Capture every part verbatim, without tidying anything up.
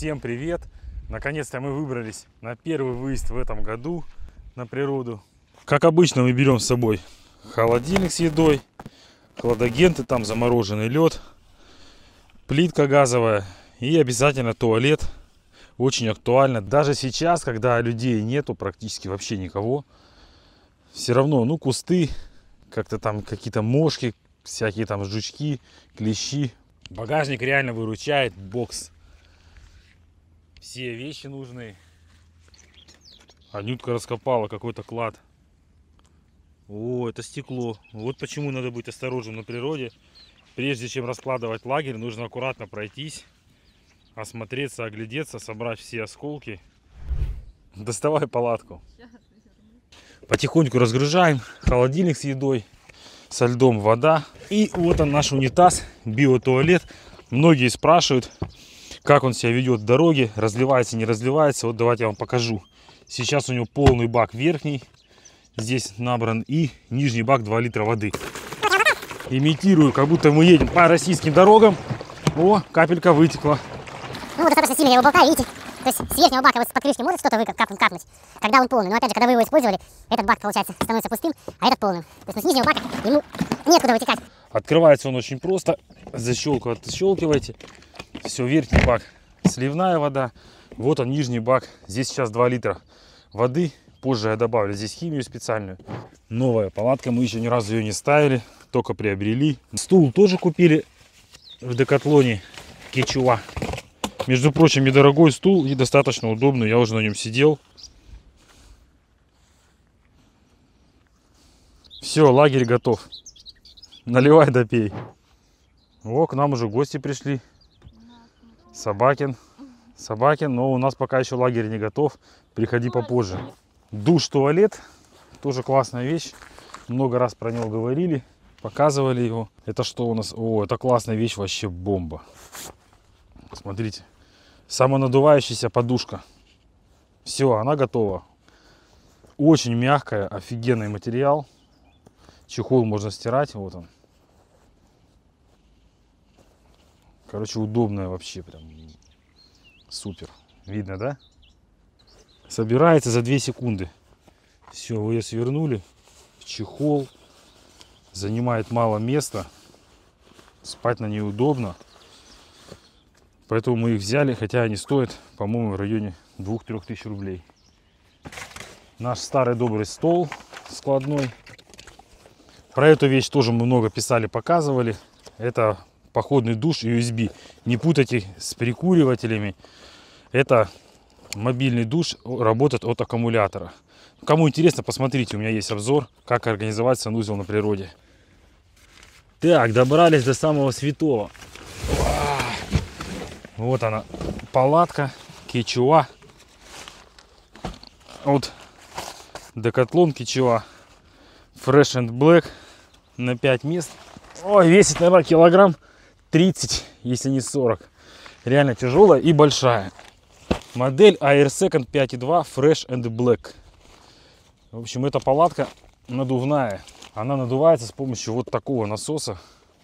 Всем привет! Наконец-то мы выбрались на первый выезд в этом году на природу. Как обычно, мы берем с собой холодильник с едой, хладагенты, там замороженный лед, плитка газовая и обязательно туалет. Очень актуально. Даже сейчас, когда людей нету практически вообще никого, все равно, ну, кусты, как-то там какие-то мошки, всякие там жучки, клещи. Багажник реально выручает, бокс. Все вещи нужны. Анютка раскопала какой-то клад. О, это стекло. Вот почему надо быть осторожным на природе. Прежде чем раскладывать лагерь, нужно аккуратно пройтись, осмотреться, оглядеться, собрать все осколки. Доставай палатку. Потихоньку разгружаем. Холодильник с едой, со льдом вода. И вот он, наш унитаз, биотуалет. Многие спрашивают, как он себя ведет в дороге, разливается, не разливается. Вот давайте я вам покажу. Сейчас у него полный бак верхний, здесь набран, и нижний бак два литра воды. Имитирую, как будто мы едем по российским дорогам. О, капелька вытекла. Ну, достаточно сильно я его болтаю, видите? То есть с верхнего бака вот с покрышки может что-то капнуть, когда он полный. Но опять же, когда вы его использовали, этот бак, получается, становится пустым, а этот полным. То есть ну, с нижнего бака ему некуда вытекать. Открывается он очень просто. Защелку отщелкиваете. Все, верхний бак сливная вода. Вот он, нижний бак. Здесь сейчас два литра воды. Позже я добавлю здесь химию специальную. Новая палатка. Мы еще ни разу ее не ставили. Только приобрели. Стул тоже купили в Декатлоне Quechua. Между прочим, недорогой стул и достаточно удобный. Я уже на нем сидел. Все, лагерь готов. Наливай да пей. О, к нам уже гости пришли. Собакин. Собакин, но у нас пока еще лагерь не готов. Приходи попозже. Душ, туалет. Тоже классная вещь. Много раз про него говорили. Показывали его. Это что у нас? О, это классная вещь, вообще бомба. Смотрите. Самонадувающаяся подушка. Все, она готова. Очень мягкая, офигенный материал. Чехол можно стирать. Вот он. Короче, удобная вообще, прям супер. Видно, да? Собирается за две секунды. Все, вы ее свернули в чехол. Занимает мало места. Спать на ней удобно. Поэтому мы их взяли, хотя они стоят, по-моему, в районе двух-трёх тысяч рублей. Наш старый добрый стол складной. Про эту вещь тоже мы много писали, показывали. Это... походный душ ю эс би. Не путайте с прикуривателями. Это мобильный душ, работает от аккумулятора. Кому интересно, посмотрите, у меня есть обзор, как организовать санузел на природе. Так, добрались до самого святого. Вот она, палатка Quechua. Вот Decathlon Quechua. Fresh and Black на пять мест. Ой, весит, наверное, килограмм тридцать, если не сорок. Реально тяжелая и большая. Модель Air Seconds пять и два Fresh and Black. В общем, эта палатка надувная. Она надувается с помощью вот такого насоса.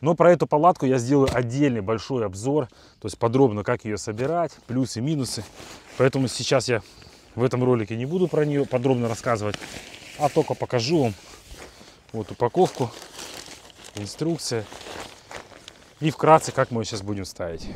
Но про эту палатку я сделаю отдельный большой обзор. То есть подробно, как ее собирать, плюсы, минусы. Поэтому сейчас я в этом ролике не буду про нее подробно рассказывать. А только покажу вам вот упаковку, инструкция и вкратце, как мы ее сейчас будем ставить.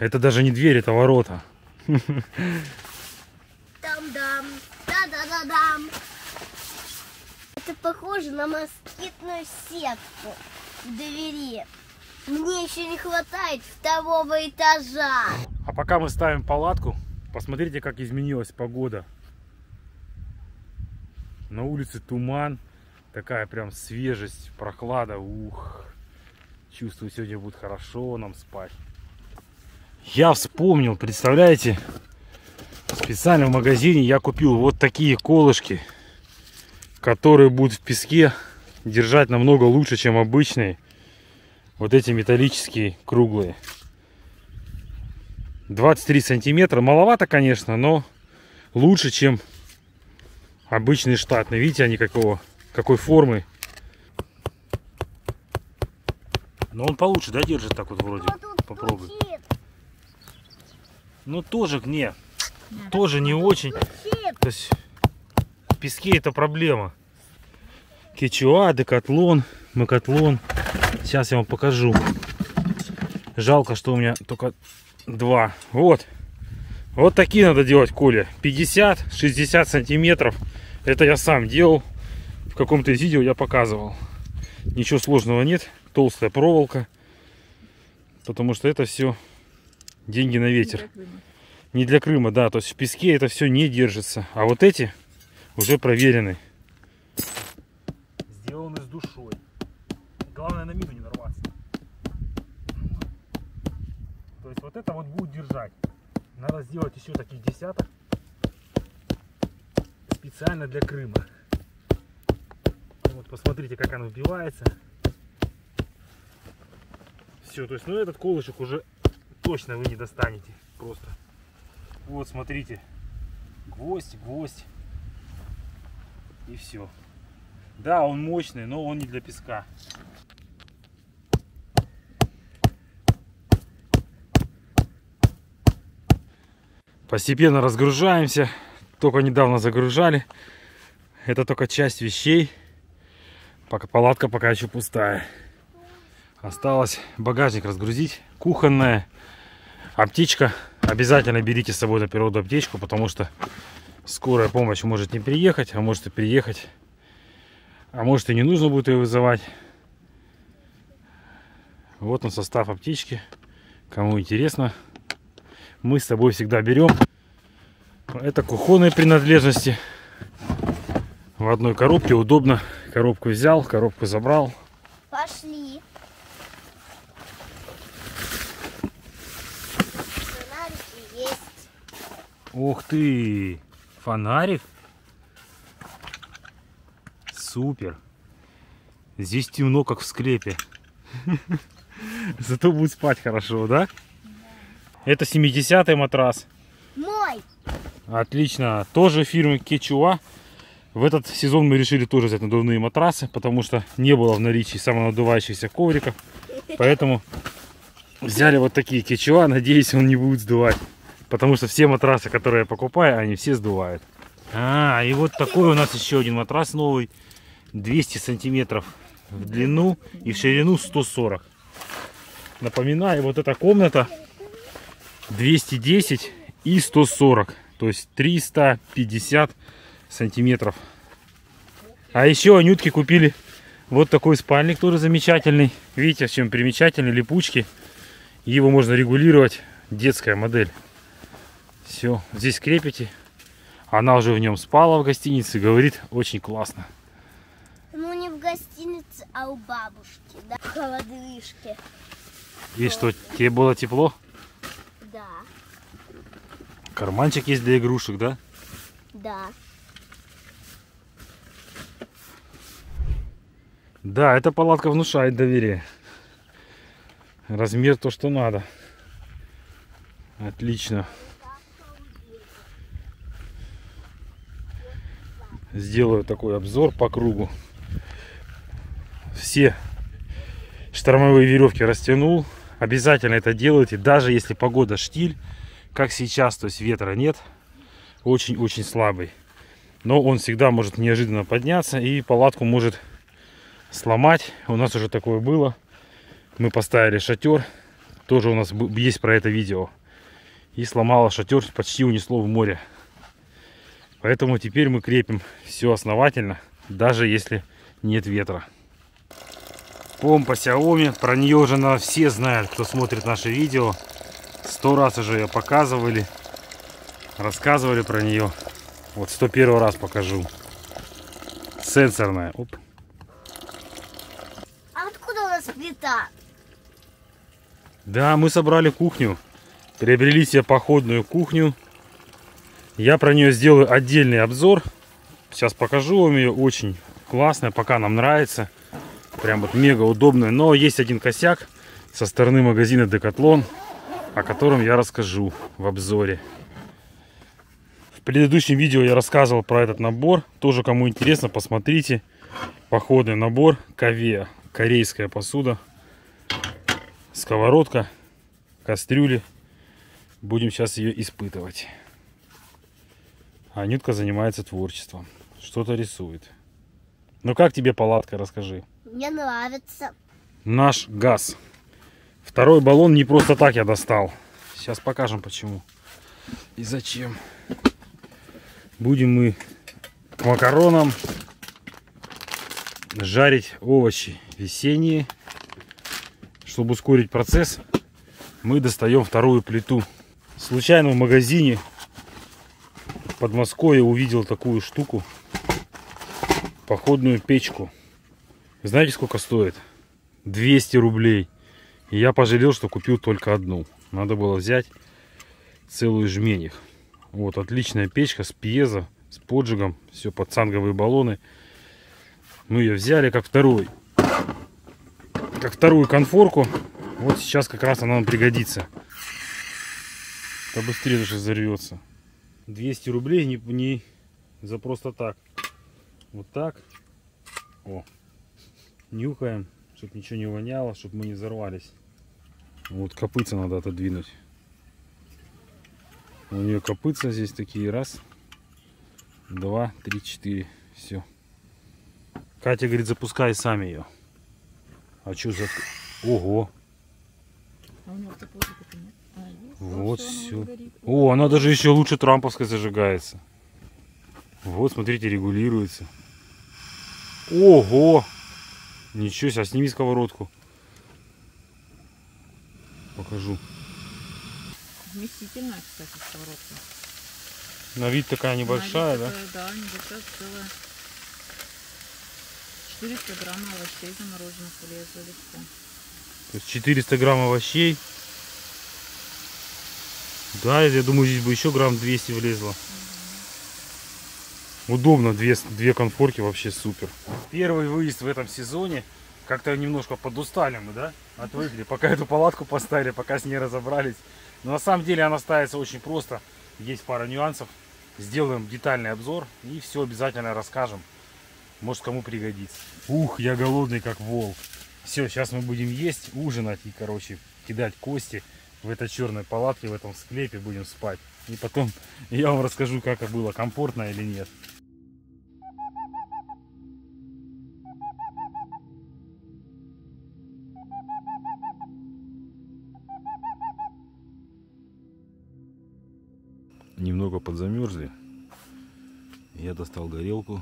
Это даже не дверь, это ворота. Там-дам, да-да-да-дам. Это похоже на москитную сетку в двери. Мне еще не хватает второго этажа. А пока мы ставим палатку, посмотрите, как изменилась погода. На улице туман, такая прям свежесть, прохлада. Ух, чувствую, сегодня будет хорошо нам спать. Я вспомнил, представляете, специально в магазине я купил вот такие колышки, которые будут в песке держать намного лучше, чем обычные. Вот эти металлические, круглые. двадцать три сантиметра. Маловато, конечно, но лучше, чем обычные штатные. Видите, они какого, какой формы. Но он получше, да, держит так вот вроде. Попробуй. Ну тоже не, да, тоже не очень. То есть в песке это проблема. Кечуа, Декатлон, Макатлон. Сейчас я вам покажу. Жалко, что у меня только два. Вот. Вот такие надо делать, Коля. пятьдесят-шестьдесят сантиметров. Это я сам делал. В каком-то из видео я показывал. Ничего сложного нет. Толстая проволока. Потому что это все... деньги на ветер. Не для Крыма, да. То есть в песке это все не держится. А вот эти уже проверены. Сделаны с душой. Главное, на мину не нарваться. То есть вот это вот будет держать. Надо сделать еще таких десяток. Специально для Крыма. Вот посмотрите, как оно вбивается. Все, то есть, ну этот колышек уже... точно вы не достанете просто. Вот смотрите, гвоздь, гвоздь, и все. Да, он мощный, но он не для песка. Постепенно разгружаемся. Только недавно загружали. Это только часть вещей. Пока палатка пока еще пустая. Осталось багажник разгрузить. Кухонная аптечка. Обязательно берите с собой на природу аптечку, потому что скорая помощь может не приехать, а может и приехать. А может и не нужно будет ее вызывать. Вот он, состав аптечки. Кому интересно, мы с собой всегда берем. Это кухонные принадлежности. В одной коробке удобно. Коробку взял, коробку забрал. Пошли. Ух ты! Фонарик? Супер! Здесь темно, как в склепе. Зато будет спать хорошо, да? Это семидесятый матрас. Мой! Отлично! Тоже фирмы Quechua. В этот сезон мы решили тоже взять надувные матрасы, потому что не было в наличии самонадувающихся ковриков. Поэтому взяли вот такие Quechua. Надеюсь, он не будет сдувать. Потому что все матрасы, которые я покупаю, они все сдувают. А, и вот такой у нас еще один матрас новый. двести сантиметров в длину и в ширину сто сорок. Напоминаю, вот эта комната двести десять и сто сорок. То есть триста пятьдесят сантиметров. А еще Анютке купили вот такой спальник, тоже замечательный. Видите, чем примечательны липучки. Его можно регулировать. Детская модель. Все, здесь крепите. Она уже в нем спала в гостинице. Говорит, очень классно. Ну, не в гостинице, а у бабушки, да? В холодышке. И что, тебе было тепло? Да. Карманчик есть для игрушек, да? Да. Да, эта палатка внушает доверие. Размер то, что надо. Отлично. Сделаю такой обзор по кругу. Все штормовые веревки растянул. Обязательно это делайте, даже если погода штиль, как сейчас, то есть ветра нет, очень-очень слабый. Но он всегда может неожиданно подняться и палатку может сломать. У нас уже такое было. Мы поставили шатер, тоже у нас есть про это видео. И сломало шатер, почти унесло в море. Поэтому теперь мы крепим все основательно, даже если нет ветра. Помпа Xiaomi, про нее уже на все знают, кто смотрит наши видео. Сто раз уже ее показывали, рассказывали про нее. Вот сто первый раз покажу. Сенсорная. Оп. А откуда у нас плита? Да, мы собрали кухню, приобрели себе походную кухню. Я про нее сделаю отдельный обзор. Сейчас покажу вам ее. Очень классная, пока нам нравится. Прям вот мега удобная. Но есть один косяк со стороны магазина Decathlon, о котором я расскажу в обзоре. В предыдущем видео я рассказывал про этот набор. Тоже, кому интересно, посмотрите. Походный набор Ковея. Корейская посуда. Сковородка. Кастрюли. Будем сейчас ее испытывать. Анютка занимается творчеством. Что-то рисует. Ну как тебе палатка, расскажи. Мне нравится. Наш газ. Второй баллон не просто так я достал. Сейчас покажем почему. И зачем. Будем мы к макаронам жарить овощи весенние. Чтобы ускорить процесс, мы достаем вторую плиту. Случайно в магазине в Подмосковье увидел такую штуку, походную печку. Знаете, сколько стоит? двести рублей. И я пожалел, что купил только одну. Надо было взять целую жмених. Вот отличная печка с пьезо, с поджигом, все под цанговые баллоны. Мы ее взяли как вторую, как вторую конфорку. Вот сейчас как раз она нам пригодится. Да быстрее же взорвется. двести рублей не, не за просто так. Вот так. О. Нюхаем, чтобы ничего не воняло, чтобы мы не взорвались. Вот копытца надо отодвинуть. У нее копытца здесь такие. Раз, два, три, четыре. Все. Катя говорит, запускай сами ее. А что за... Ого. Вот все. О, она даже еще лучше трамповской зажигается. Вот, смотрите, регулируется. Ого! Ничего себе, сними сковородку. Покажу. Вместительная, кстати, сковородка. На вид такая небольшая, да? Да, небольшая, целая. четыреста грамм овощей замороженных влезло легко. То есть четыреста грамм овощей. Да, я думаю, здесь бы еще грамм двести влезло. Угу. Удобно, две, две конфорки вообще супер. Первый выезд в этом сезоне. Как-то немножко подустали мы, да? Отвыкли, пока эту палатку поставили, пока с ней разобрались. Но на самом деле она ставится очень просто. Есть пара нюансов. Сделаем детальный обзор и все обязательно расскажем. Может, кому пригодится. Ух, я голодный как волк. Все, сейчас мы будем есть, ужинать и, короче, кидать кости. в этой черной палатке, в этом склепе будем спать. И потом я вам расскажу, как было, комфортно или нет. Немного подзамерзли. Я достал горелку.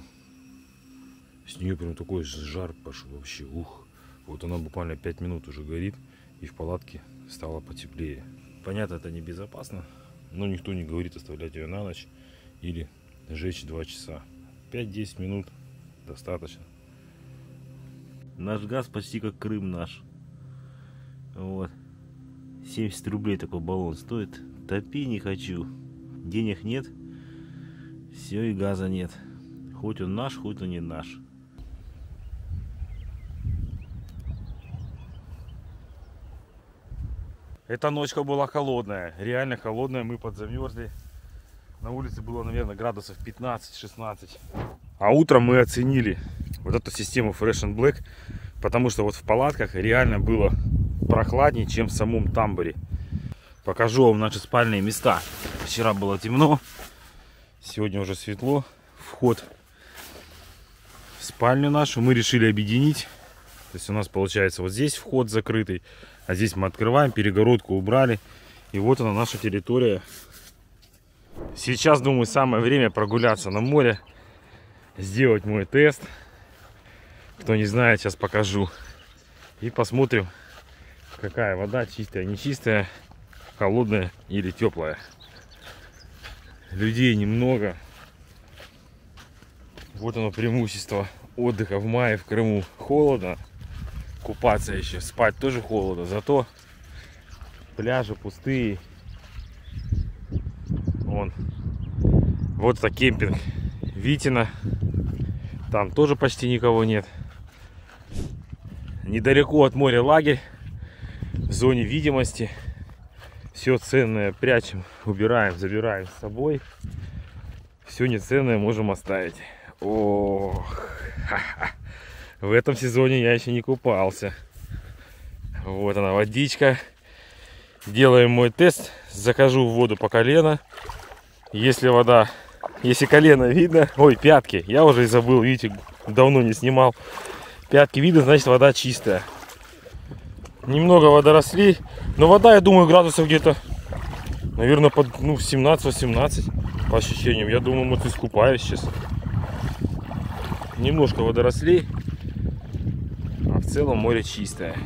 С нее прям такой жар пошел вообще. Ух. Вот она буквально пять минут уже горит. И в палатке стало потеплее. Понятно, это небезопасно. Но никто не говорит оставлять ее на ночь. Или жечь два часа. пять-десять минут достаточно. Наш газ почти как Крым наш. Вот. семьдесят рублей такой баллон стоит. Топи не хочу. Денег нет, все, и газа нет. Хоть он наш, хоть он не наш. Эта ночка была холодная, реально холодная, мы подзамерзли. На улице было, наверное, градусов пятнадцать-шестнадцать. А утром мы оценили вот эту систему Fresh and Black, потому что вот в палатках реально было прохладнее, чем в самом тамбуре. Покажу вам наши спальные места. Вчера было темно, сегодня уже светло. Вход в спальню нашу мы решили объединить. То есть у нас получается вот здесь вход закрытый, а здесь мы открываем, перегородку убрали. И вот она, наша территория. Сейчас, думаю, самое время прогуляться на море, сделать мой тест. Кто не знает, сейчас покажу. И посмотрим, какая вода, чистая, нечистая. Холодная или теплая. Людей немного. Вот оно преимущество отдыха в мае в Крыму. Холодно. Купаться еще, спать тоже холодно. Зато пляжи пустые. Вон. Вот это кемпинг Витино. Там тоже почти никого нет. Недалеко от моря лагерь. В зоне видимости. Все ценное прячем, убираем, забираем с собой. Все неценное можем оставить. Ох, ха-ха. В этом сезоне я еще не купался. Вот она, водичка. Делаем мой тест. Захожу в воду по колено. Если вода, если колено видно, ой, пятки. Я уже и забыл, видите, давно не снимал. Пятки видно, значит, вода чистая. Немного водорослей, но вода, я думаю, градусов где-то, наверное, под, ну, семнадцать-восемнадцать, по ощущениям. Я думаю, мы тут искупаюсь сейчас. Немножко водорослей, а в целом море чистое.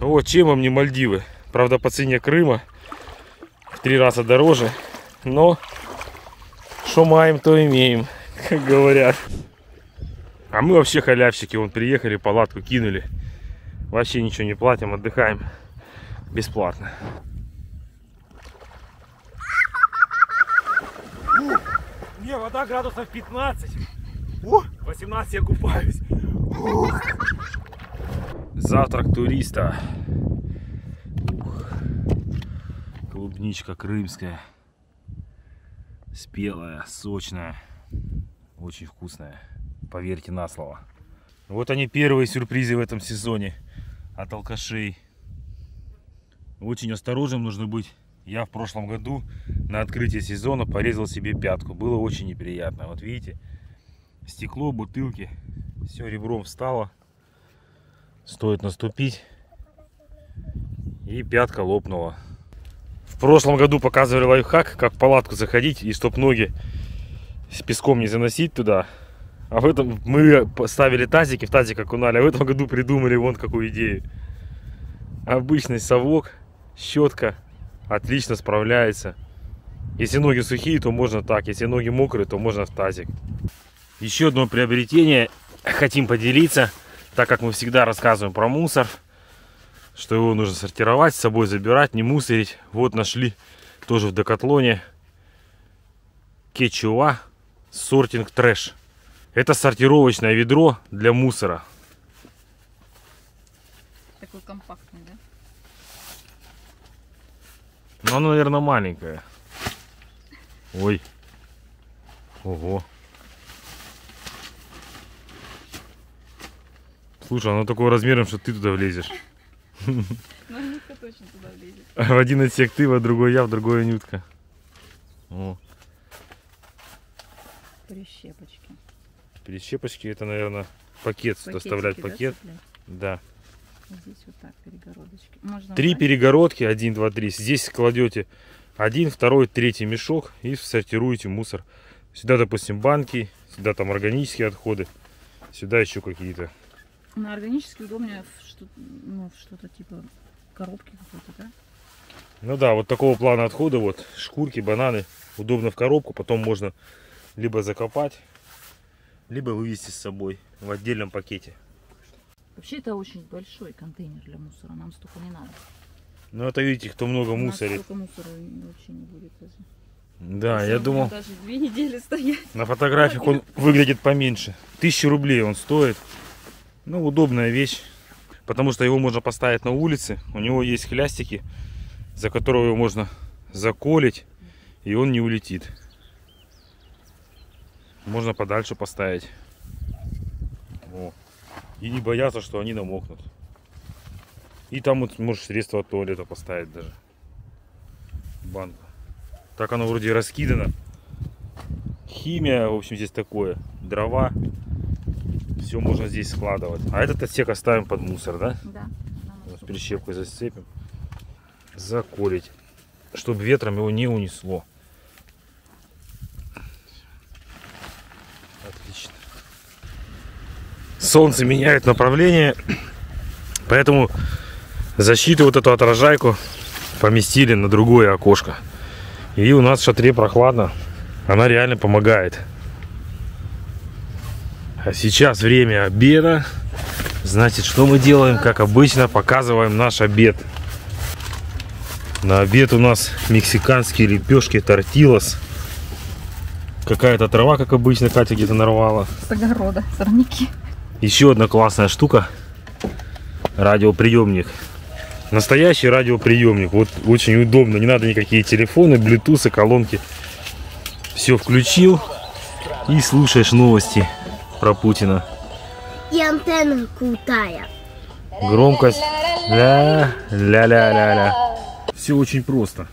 Вот чем вам не Мальдивы. Правда, по цене Крыма в три раза дороже. Но что маем, то имеем, как говорят. А мы вообще халявщики. Вон приехали, палатку кинули. Вообще ничего не платим, отдыхаем бесплатно. Не, вода градусов пятнадцать. восемнадцать я купаюсь. Завтрак туриста. Клубничка крымская. Спелая, сочная. Очень вкусная. Поверьте на слово. Вот они, первые сюрпризы в этом сезоне от алкашей. Очень осторожным нужно быть. Я в прошлом году на открытие сезона порезал себе пятку. Было очень неприятно. Вот видите, стекло, бутылки, все ребром встало. Стоит наступить, и пятка лопнула. В прошлом году показывали лайфхак, как в палатку заходить, и чтоб ноги с песком не заносить туда. А в этом мы ставили тазики, в тазик окунали. А в этом году придумали вон какую идею. Обычный совок, щетка отлично справляется. Если ноги сухие, то можно так. Если ноги мокрые, то можно в тазик. Еще одно приобретение хотим поделиться. Так как мы всегда рассказываем про мусор, что его нужно сортировать, с собой забирать, не мусорить. Вот нашли тоже в Декатлоне Quechua сортинг трэш. Это сортировочное ведро для мусора. Такой компактный, да? Ну, оно, наверное, маленькое. Ой. Ого. Слушай, оно такого размером, что ты туда влезешь. Ну, Анютка точно туда влезет. В один отсек ты, в другой я, в другой Анютка. О. Прищепочки. Прищепочки, это, наверное, пакет. Пакетики, доставлять пакет. Да. Здесь вот так перегородочки. Можно три убрать? Перегородки, один, два, три. Здесь кладете один, второй, третий мешок и сортируете мусор. Сюда, допустим, банки, сюда там органические отходы, сюда еще какие-то. На органически удобнее в что-то, ну, что-то типа коробки какой-то, да? Ну да, вот такого плана отхода, вот шкурки, бананы, удобно в коробку, потом можно либо закопать, либо вывести с собой в отдельном пакете. Вообще это очень большой контейнер для мусора, нам столько не надо. Ну это видите, кто много мусорит. Столько мусора вообще не будет даже. Да, я думал, даже две недели стоять. На фотографиях он выглядит поменьше. Тысячу рублей он стоит. Ну, удобная вещь, потому что его можно поставить на улице. У него есть хлястики, за которого его можно заколить, и он не улетит. Можно подальше поставить. О. И не бояться, что они намокнут. И там вот можешь средства от туалета поставить даже. Банку. Так оно вроде раскидано. Химия, в общем, здесь такое. Дрова. Все можно здесь складывать. А этот отсек оставим под мусор, да? Да. Вот прищепкой зацепим. Заколить. Чтобы ветром его не унесло. Отлично. Солнце меняет направление. Поэтому защиту вот эту отражайку поместили на другое окошко. И у нас в шатре прохладно. Она реально помогает. А сейчас время обеда. Значит, что мы делаем? Как обычно, показываем наш обед. На обед у нас мексиканские лепешки, тортилос. Какая-то трава, как обычно, Катя где-то нарвала. С огорода, сорняки. Еще одна классная штука. Радиоприемник. Настоящий радиоприемник. Вот очень удобно. Не надо никакие телефоны, блютусы, колонки. Все включил и слушаешь новости про Путина. И антенна крутая. Громкость. Ля-ля-ля-ля-ля. Все очень просто.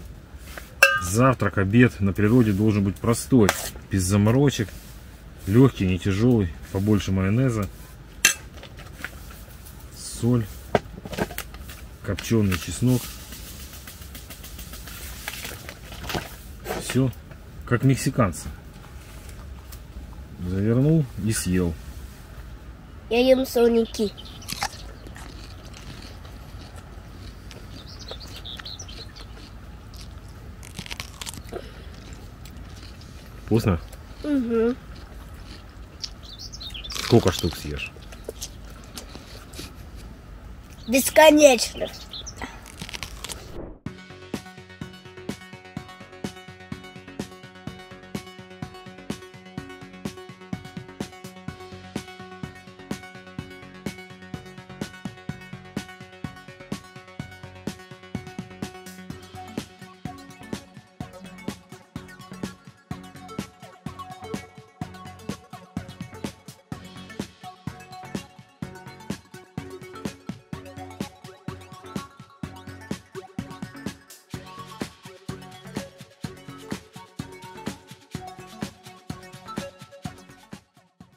Завтрак, обед на природе должен быть простой. Без заморочек. Легкий, не тяжелый. Побольше майонеза. Соль. Копченый чеснок. Все как мексиканцы. Завернул и съел. Я ем сорняки. Вкусно? Угу. Сколько штук съешь? Бесконечно.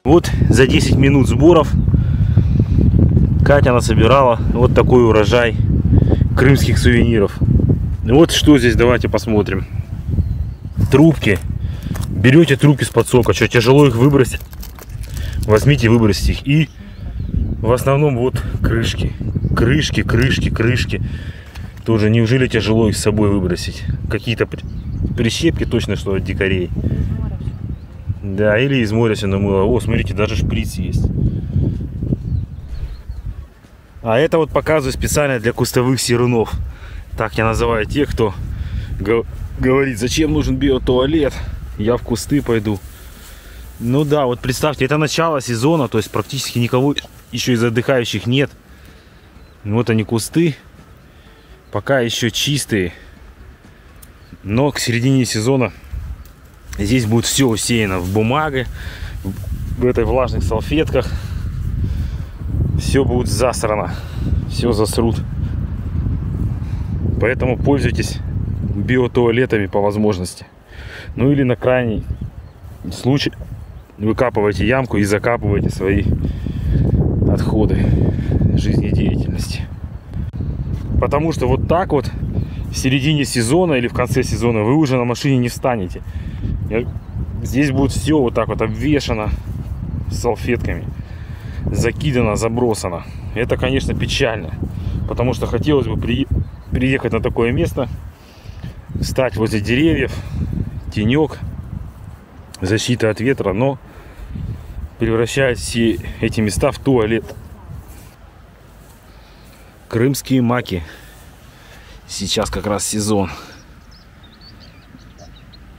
Вот за десять минут сборов Катя насобирала вот такой урожай крымских сувениров. Вот что здесь, давайте посмотрим. Трубки. Берете трубки с подсока, что тяжело их выбросить? Возьмите, выбросьте их. И в основном вот крышки. Крышки, крышки, крышки. Тоже неужели тяжело их с собой выбросить? Какие-то прищепки точно, что от дикарей. Да, или из моря все намыло. О, смотрите, даже шприц есть. А это вот показываю специально для кустовых серунов. Так я называю тех, кто говорит, зачем нужен биотуалет, я в кусты пойду. Ну да, вот представьте, это начало сезона, то есть практически никого еще из отдыхающих нет. Вот они кусты, пока еще чистые. Но к середине сезона здесь будет все усеяно в бумаге, в этой влажных салфетках. Все будет засрано, все засрут. Поэтому пользуйтесь биотуалетами по возможности. Ну или на крайний случай выкапывайте ямку и закапывайте свои отходы жизнедеятельности. Потому что вот так вот в середине сезона или в конце сезона вы уже на машине не встанете. Здесь будет все вот так вот обвешано салфетками, закидано, забросано. Это, конечно, печально, потому что хотелось бы при... приехать на такое место, встать возле деревьев, тенек, защита от ветра, но превращает все эти места в туалет. Крымские маки. Сейчас как раз сезон.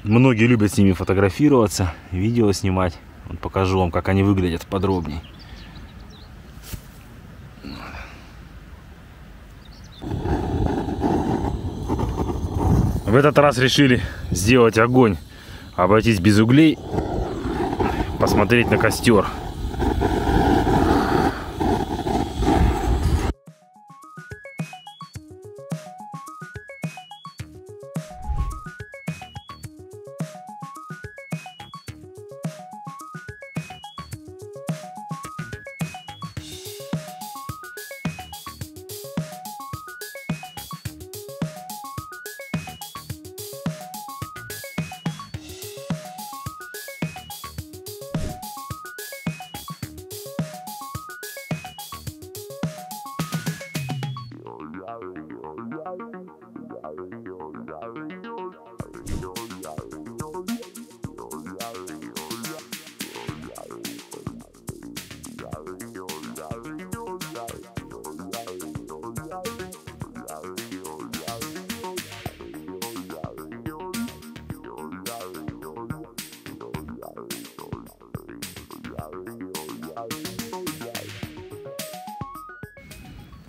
Многие любят с ними фотографироваться, видео снимать. Вот покажу вам, как они выглядят подробнее. В этот раз решили сделать огонь, обойтись без углей, посмотреть на костер.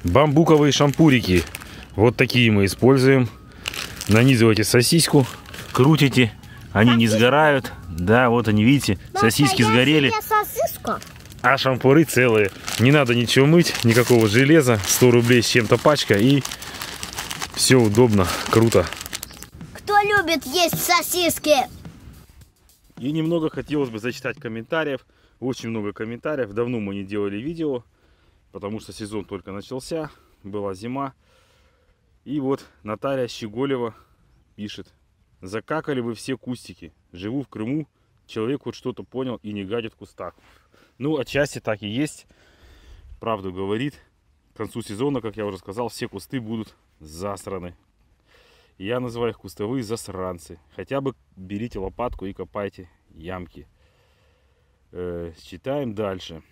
Бамбуковые шампурики. Вот такие мы используем. Нанизывайте сосиску, крутите, они сосиску? Не сгорают. Да, вот они, видите, Бабка, сосиски сгорели. А шампуры целые. Не надо ничего мыть, никакого железа. сто рублей с чем-то пачка, и все удобно, круто. Кто любит есть сосиски? И немного хотелось бы зачитать комментариев. Очень много комментариев. Давно мы не делали видео, потому что сезон только начался, была зима. И вот Наталья Щеголева пишет: закакали вы все кустики. Живу в Крыму, человек вот что-то понял и не гадит в кустах. Ну, отчасти так и есть. Правду говорит. К концу сезона, как я уже сказал, все кусты будут засраны. Я называю их кустовые засранцы. Хотя бы берите лопатку и копайте ямки. Э, читаем дальше.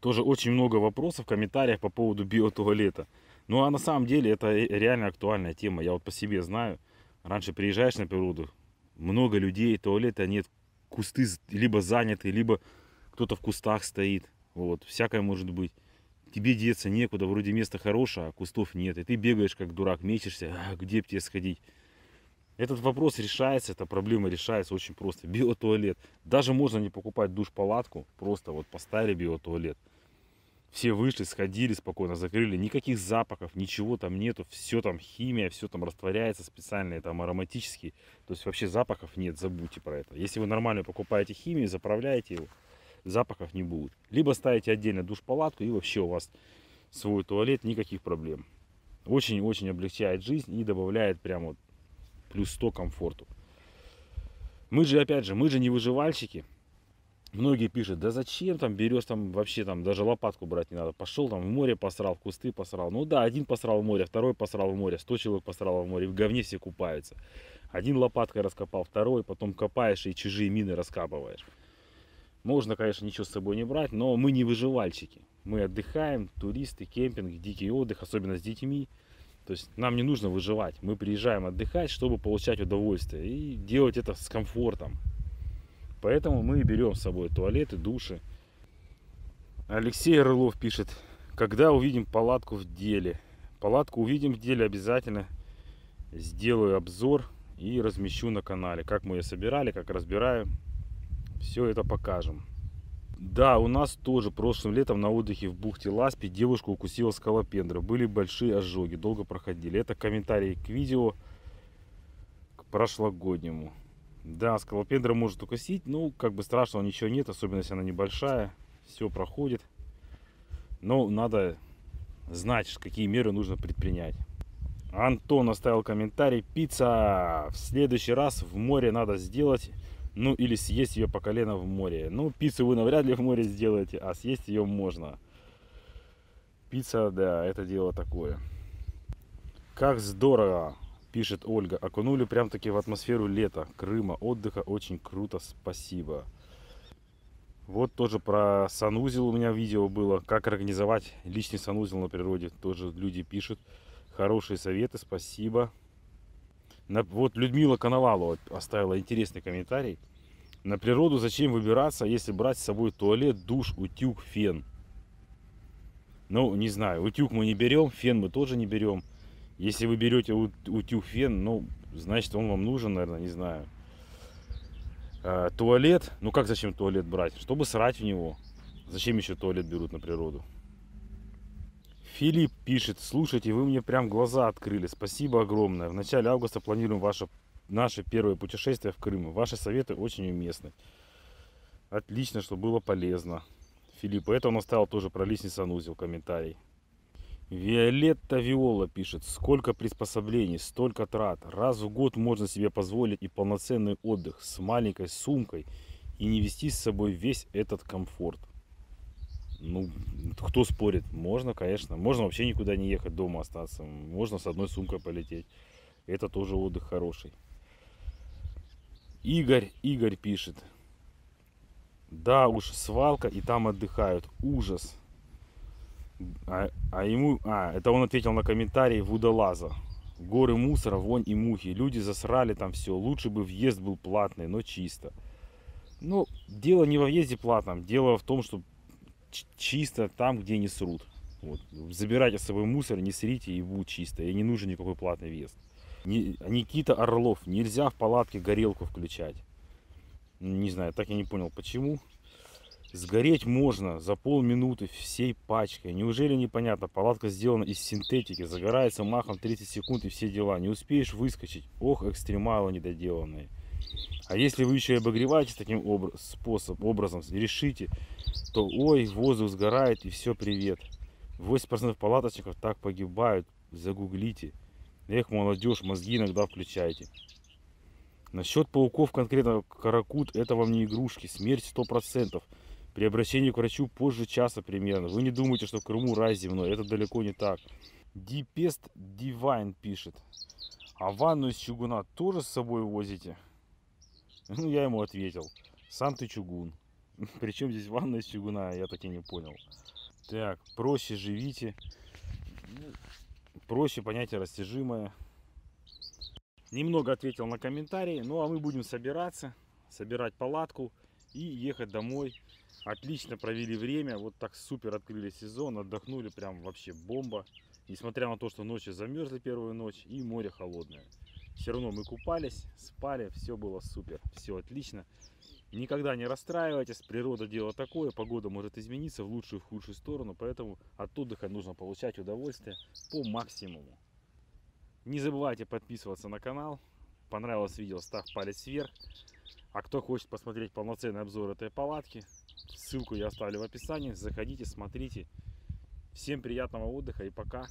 Тоже очень много вопросов в комментариях по поводу биотуалета. Ну а на самом деле это реально актуальная тема. Я вот по себе знаю. Раньше приезжаешь на природу, много людей, туалета нет. Кусты либо заняты, либо кто-то в кустах стоит. Вот, всякое может быть. Тебе деться некуда, вроде место хорошее, а кустов нет. И ты бегаешь как дурак, мечешься, а где б тебе сходить. Этот вопрос решается, эта проблема решается очень просто. Биотуалет. Даже можно не покупать душ-палатку, просто вот поставили биотуалет. Все вышли, сходили спокойно, закрыли. Никаких запахов, ничего там нету. Все там химия, все там растворяется специальные, там ароматические. То есть вообще запахов нет, забудьте про это. Если вы нормально покупаете химию, заправляете его, запахов не будет. Либо ставите отдельно душ-палатку и вообще у вас свой туалет, никаких проблем. Очень-очень облегчает жизнь и добавляет прям вот плюс сто комфорту. Мы же, опять же, мы же не выживальщики. Многие пишут, да зачем там берешь, там вообще там даже лопатку брать не надо. Пошел там в море посрал, в кусты посрал. Ну да, один посрал в море, второй посрал в море, сто человек посрал в море, в говне все купаются. Один лопаткой раскопал, второй, потом копаешь и чужие мины раскапываешь. Можно, конечно, ничего с собой не брать, но мы не выживальщики. Мы отдыхаем, туристы, кемпинг, дикий отдых, особенно с детьми. То есть нам не нужно выживать. Мы приезжаем отдыхать, чтобы получать удовольствие и делать это с комфортом. Поэтому мы берем с собой туалеты, души. Алексей Рылов пишет, когда увидим палатку в деле. Палатку увидим в деле обязательно. Сделаю обзор и размещу на канале. Как мы ее собирали, как разбираем. Все это покажем. Да, у нас тоже прошлым летом на отдыхе в бухте Ласпи девушку укусила скалопендра. Были большие ожоги, долго проходили. Это комментарий к видео, к прошлогоднему. Да, скалопендра может укусить, ну как бы страшного ничего нет, особенно если она небольшая, все проходит. Но надо знать, какие меры нужно предпринять. Антон оставил комментарий. Пицца в следующий раз в море надо сделать, ну или съесть ее по колено в море. Ну пиццу вы навряд ли в море сделаете, а съесть ее можно. Пицца, да, это дело такое. Как здорово! Пишет Ольга, окунули прям таки в атмосферу лета, Крыма, отдыха, очень круто, спасибо. Вот тоже про санузел у меня видео было, как организовать личный санузел на природе, тоже люди пишут, хорошие советы, спасибо. Вот Людмила Коновалова оставила интересный комментарий. На природу зачем выбираться, если брать с собой туалет, душ, утюг, фен? Ну, не знаю, утюг мы не берем, фен мы тоже не берем. Если вы берете утюг, фен, ну, значит, он вам нужен, наверное, не знаю. А, туалет. Ну, как зачем туалет брать? Чтобы срать в него. Зачем еще туалет берут на природу? Филипп пишет. Слушайте, вы мне прям глаза открыли. Спасибо огромное. В начале августа планируем ваше, наше первое путешествие в Крым. Ваши советы очень уместны. Отлично, что было полезно. Филипп, это он оставил тоже про личный санузел комментарий. Виолетта Виола пишет, сколько приспособлений, столько трат. Раз в год можно себе позволить и полноценный отдых с маленькой сумкой и не вести с собой весь этот комфорт. Ну, кто спорит? Можно, конечно. Можно вообще никуда не ехать, дома остаться. Можно с одной сумкой полететь. Это тоже отдых хороший. Игорь, Игорь пишет. Да уж, свалка и там отдыхают. Ужас. А, а ему, а, это он ответил на комментарий водолаза. Горы мусора, вонь и мухи. Люди засрали там все. Лучше бы въезд был платный, но чисто. Ну, дело не во въезде платном. Дело в том, что чисто там, где не срут. Вот. Забирайте с собой мусор, не срите, и будет чисто. И не нужен никакой платный въезд. Не, Никита Орлов. Нельзя в палатке горелку включать. Не знаю, так я не понял, почему. Сгореть можно за полминуты всей пачкой. Неужели непонятно? Палатка сделана из синтетики. Загорается махом тридцать секунд и все дела. Не успеешь выскочить. Ох, экстремалы недоделанные. А если вы еще и обогреваете таким способом, образом, решите, то ой, воздух сгорает и все, привет. восемьдесят процентов палаточников так погибают. Загуглите. Эх, молодежь, мозги иногда включайте. Насчет пауков конкретно каракут, это вам не игрушки. Смерть сто процентов. При обращении к врачу позже часа примерно. Вы не думаете, что в Крыму рай земной. Это далеко не так. Дипест Дивайн пишет. А ванну из чугуна тоже с собой возите? Ну, я ему ответил. Сам ты чугун. Причем здесь ванна из чугуна, я так и не понял. Так, проще живите. Проще понятие растяжимое. Немного ответил на комментарии. Ну, а мы будем собираться, собирать палатку и ехать домой. Отлично провели время. Вот так супер открыли сезон. Отдохнули прям вообще бомба. Несмотря на то, что ночи замерзли первую ночь и море холодное. Все равно мы купались, спали, все было супер, все отлично. Никогда не расстраивайтесь, природа дело такое, погода может измениться в лучшую и в худшую сторону, поэтому от отдыха нужно получать удовольствие по максимуму. Не забывайте подписываться на канал, понравилось видео, ставь палец вверх. А кто хочет посмотреть полноценный обзор этой палатки, ссылку я оставлю в описании, заходите, смотрите. Всем приятного отдыха и пока!